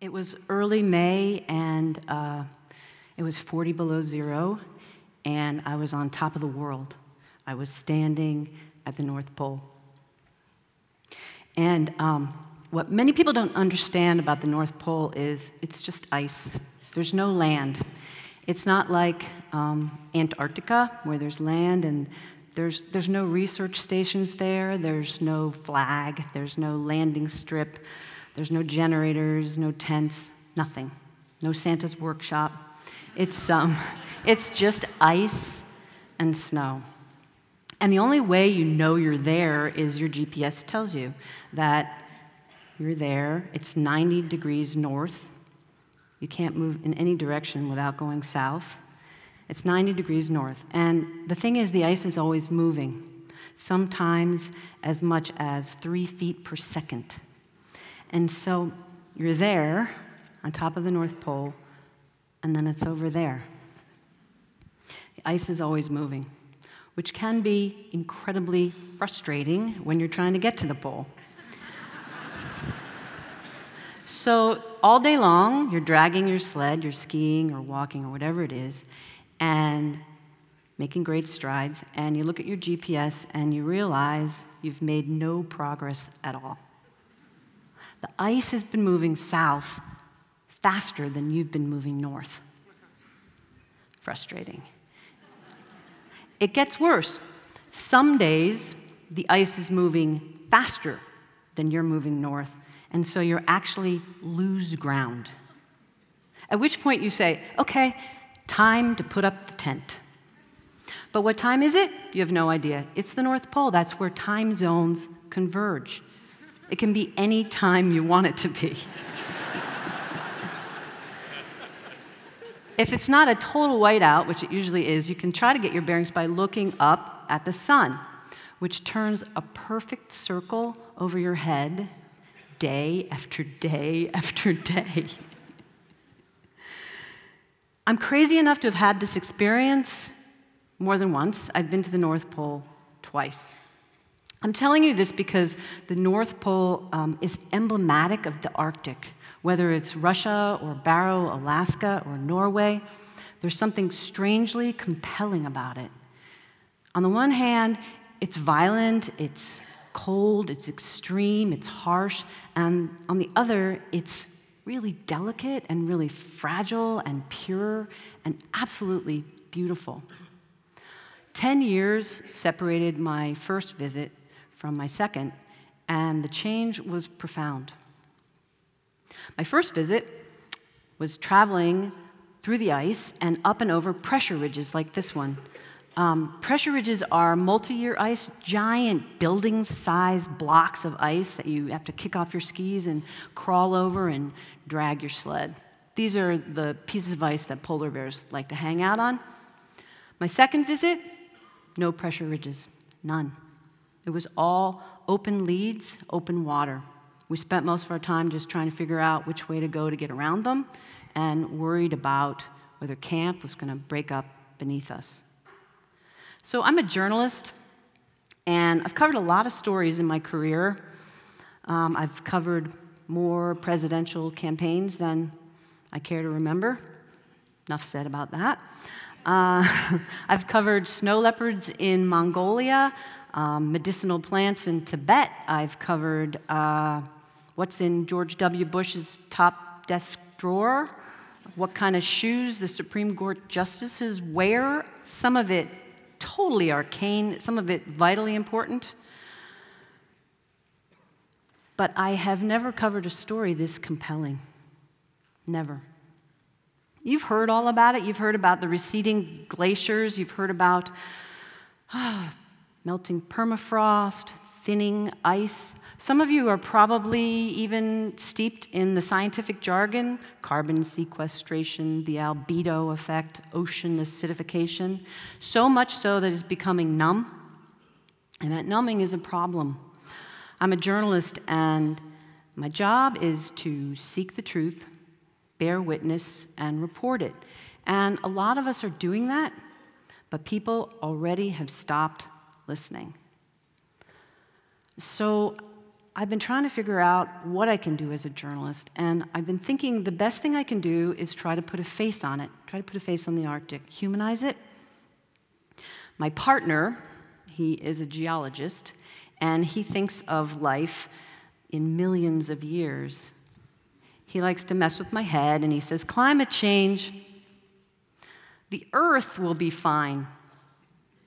It was early May, and it was 40 below zero, and I was on top of the world. I was standing at the North Pole. And what many people don't understand about the North Pole is it's just ice. There's no land. It's not like Antarctica, where there's land, and there's no research stations there. There's no flag. There's no landing strip. There's no generators, no tents, nothing. No Santa's workshop. It's just ice and snow. And the only way you know you're there is your GPS tells you that you're there. It's 90 degrees north. You can't move in any direction without going south. It's 90 degrees north. And the thing is, the ice is always moving, sometimes as much as 3 feet per second. And so you're there on top of the North Pole, and then it's over there. The ice is always moving, which can be incredibly frustrating when you're trying to get to the pole. So all day long, you're dragging your sled, you're skiing or walking or whatever it is, and making great strides, and you look at your GPS and you realize you've made no progress at all. The ice has been moving south faster than you've been moving north. Frustrating. It gets worse. Some days, the ice is moving faster than you're moving north, and so you actually lose ground. At which point you say, okay, time to put up the tent. But what time is it? You have no idea. It's the North Pole. That's where time zones converge. It can be any time you want it to be. If it's not a total whiteout, which it usually is, you can try to get your bearings by looking up at the sun, which turns a perfect circle over your head day after day after day. I'm crazy enough to have had this experience more than once. I've been to the North Pole twice. I'm telling you this because the North Pole is emblematic of the Arctic. Whether it's Russia or Barrow, Alaska, or Norway, there's something strangely compelling about it. On the one hand, it's violent, it's cold, it's extreme, it's harsh, and on the other, it's really delicate and really fragile and pure and absolutely beautiful. 10 years separated my first visit from my second, and the change was profound. My first visit was traveling through the ice and up and over pressure ridges like this one. Pressure ridges are multi-year ice, giant building-sized blocks of ice that you have to kick off your skis and crawl over and drag your sled. These are the pieces of ice that polar bears like to hang out on. My second visit, no pressure ridges, none. It was all open leads, open water. We spent most of our time just trying to figure out which way to go to get around them and worried about whether camp was going to break up beneath us. So I'm a journalist, and I've covered a lot of stories in my career. I've covered more presidential campaigns than I care to remember. Enough said about that. I've covered snow leopards in Mongolia, medicinal plants in Tibet. I've covered what's in George W. Bush's top desk drawer, what kind of shoes the Supreme Court justices wear, some of it totally arcane, some of it vitally important. But I have never covered a story this compelling. Never. You've heard all about it. You've heard about the receding glaciers. You've heard about melting permafrost, thinning ice. Some of you are probably even steeped in the scientific jargon, carbon sequestration, the albedo effect, ocean acidification, so much so that it's becoming numb. And that numbing is a problem. I'm a journalist, and my job is to seek the truth, bear witness, and report it. And a lot of us are doing that, but people already have stopped listening. So I've been trying to figure out what I can do as a journalist, and I've been thinking the best thing I can do is try to put a face on it, try to put a face on the Arctic, humanize it. My partner, he is a geologist, and he thinks of life in millions of years. He likes to mess with my head, and he says, climate change, the Earth will be fine.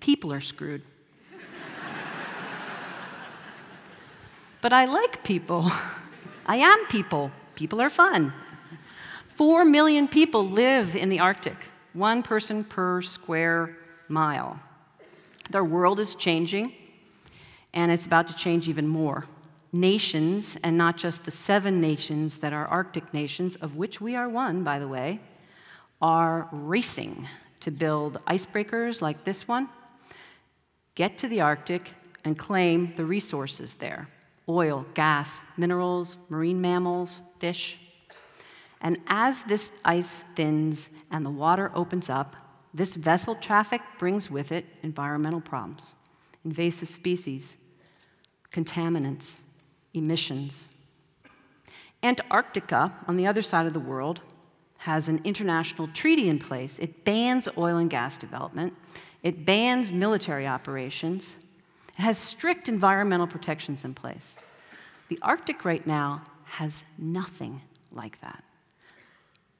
People are screwed. But I like people. I am people. People are fun. 4 million people live in the Arctic, one person per square mile. Their world is changing, and it's about to change even more. Nations, and not just the 7 nations that are Arctic nations, of which we are one, by the way, are racing to build icebreakers like this one, get to the Arctic, and claim the resources there. Oil, gas, minerals, marine mammals, fish. And as this ice thins and the water opens up, this vessel traffic brings with it environmental problems, invasive species, contaminants, emissions. Antarctica, on the other side of the world, has an international treaty in place. It bans oil and gas development. It bans military operations. It has strict environmental protections in place. The Arctic right now has nothing like that.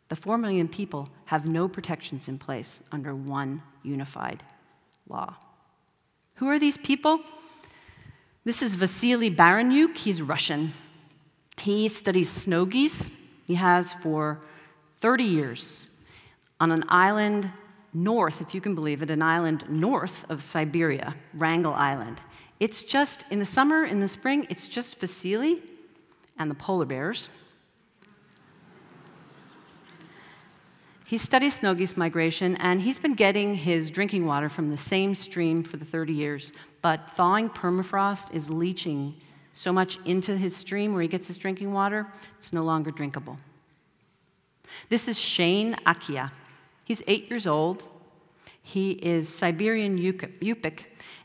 The 4 million people have no protections in place under one unified law. Who are these people? This is Vasily Baranyuk. He's Russian. He studies snow geese. He has for 30 years on an island north, if you can believe it, an island north of Siberia, Wrangell Island. It's just, in the summer, in the spring, it's just Vasily and the polar bears. He studies snow geese migration, and he's been getting his drinking water from the same stream for the 30 years, but thawing permafrost is leaching so much into his stream where he gets his drinking water, it's no longer drinkable. This is Shane Akia. He's 8 years old. He is Siberian Yupik,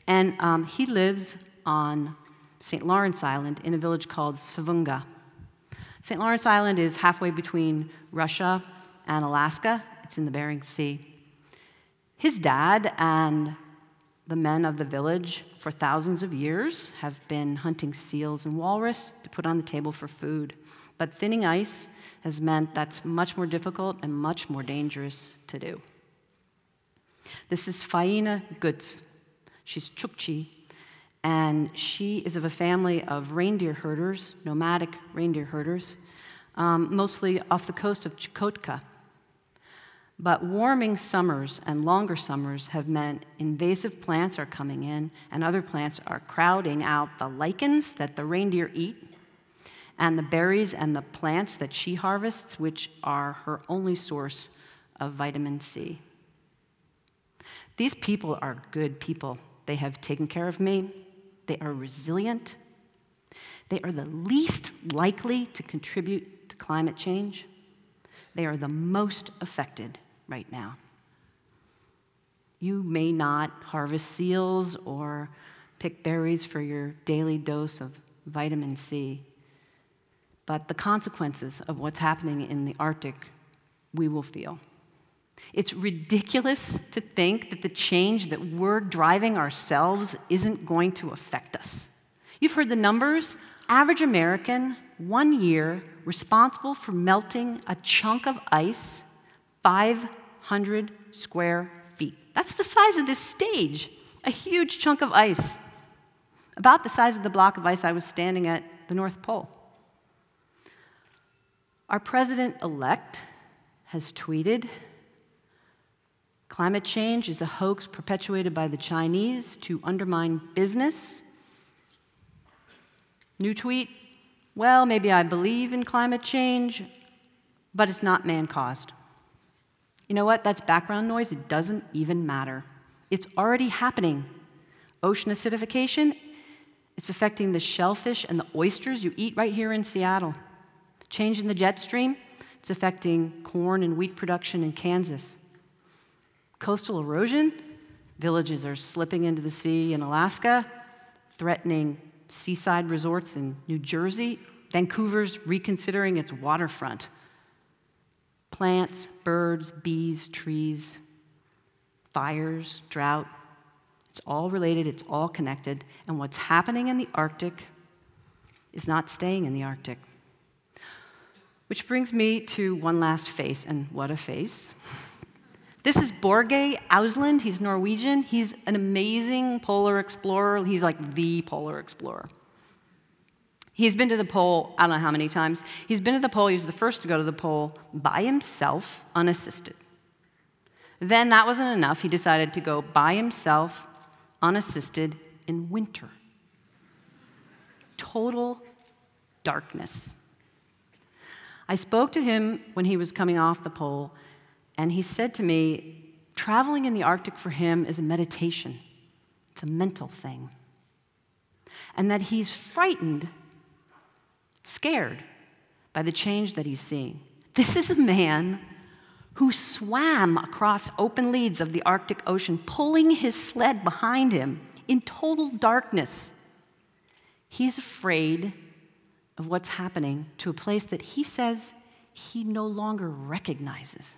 and he lives on St. Lawrence Island in a village called Savunga. St. Lawrence Island is halfway between Russia and Alaska. It's in the Bering Sea. His dad and the men of the village for thousands of years have been hunting seals and walrus to put on the table for food. But thinning ice has meant that's much more difficult and much more dangerous to do. This is Faina Gutz. She's Chukchi, and she is of a family of reindeer herders, nomadic reindeer herders, mostly off the coast of Chukotka. But warming summers and longer summers have meant invasive plants are coming in, and other plants are crowding out the lichens that the reindeer eat, and the berries and the plants that she harvests, which are her only source of vitamin C. These people are good people. They have taken care of me. They are resilient. They are the least likely to contribute to climate change. They are the most affected right now. You may not harvest seals or pick berries for your daily dose of vitamin C, but the consequences of what's happening in the Arctic, we will feel. It's ridiculous to think that the change that we're driving ourselves isn't going to affect us. You've heard the numbers. Average American, 1 year, responsible for melting a chunk of ice 500 square feet. That's the size of this stage, a huge chunk of ice, about the size of the block of ice I was standing at the North Pole. Our president-elect has tweeted, climate change is a hoax perpetuated by the Chinese to undermine business. New tweet, well, maybe I believe in climate change, but it's not man-caused. You know what? That's background noise. It doesn't even matter. It's already happening. Ocean acidification, it's affecting the shellfish and the oysters you eat right here in Seattle. Change in the jet stream, it's affecting corn and wheat production in Kansas. Coastal erosion, villages are slipping into the sea in Alaska, threatening seaside resorts in New Jersey. Vancouver's reconsidering its waterfront. Plants, birds, bees, trees, fires, drought. It's all related, it's all connected. And what's happening in the Arctic is not staying in the Arctic. Which brings me to one last face, and what a face. This is Børge Ousland. He's Norwegian. He's an amazing polar explorer. He's like the polar explorer. He's been to the pole, I don't know how many times. He's been to the pole, he was the first to go to the pole by himself, unassisted. Then that wasn't enough. He decided to go by himself, unassisted, in winter. Total darkness. I spoke to him when he was coming off the pole, and he said to me, traveling in the Arctic for him is a meditation. It's a mental thing. And that he's frightened, scared by the change that he's seeing. This is a man who swam across open leads of the Arctic Ocean, pulling his sled behind him in total darkness. He's afraid of what's happening to a place that he says he no longer recognizes.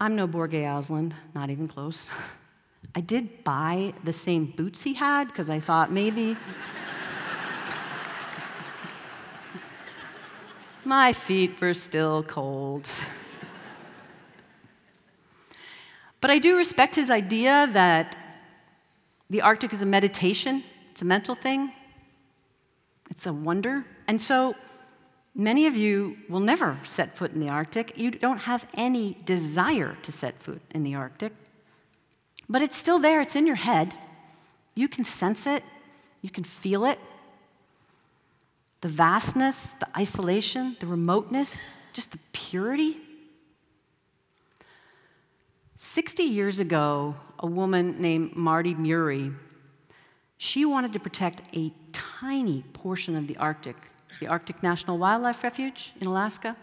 I'm no Børge Ousland, not even close. I did buy the same boots he had because I thought maybe. My feet were still cold. But I do respect his idea that the Arctic is a meditation, it's a mental thing, it's a wonder. And so many of you will never set foot in the Arctic. You don't have any desire to set foot in the Arctic. But it's still there, it's in your head. You can sense it, you can feel it. The vastness, the isolation, the remoteness, just the purity. 60 years ago, a woman named Marty Murie, she wanted to protect a tiny portion of the Arctic National Wildlife Refuge in Alaska.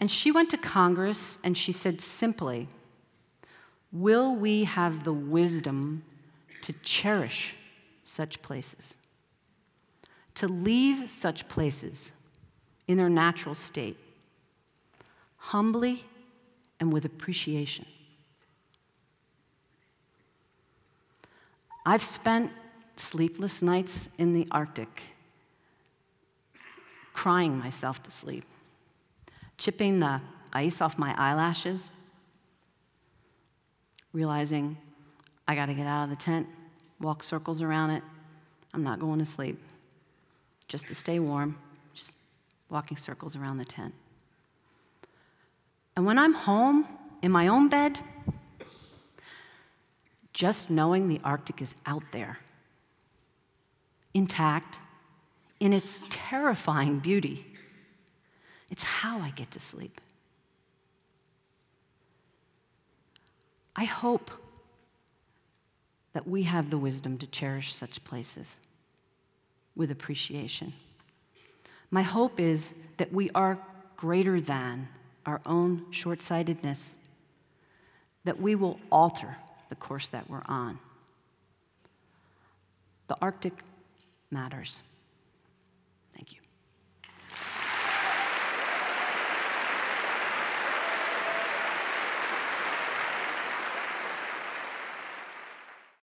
And she went to Congress and she said simply, will we have the wisdom to cherish such places? To leave such places in their natural state, humbly and with appreciation. I've spent sleepless nights in the Arctic, crying myself to sleep, chipping the ice off my eyelashes, realizing I gotta get out of the tent, walk circles around it, I'm not going to sleep. Just to stay warm, just walking circles around the tent. And when I'm home, in my own bed, just knowing the Arctic is out there, intact, in its terrifying beauty, it's how I get to sleep. I hope that we have the wisdom to cherish such places with appreciation. My hope is that we are greater than our own short-sightedness, that we will alter the course that we're on. The Arctic matters.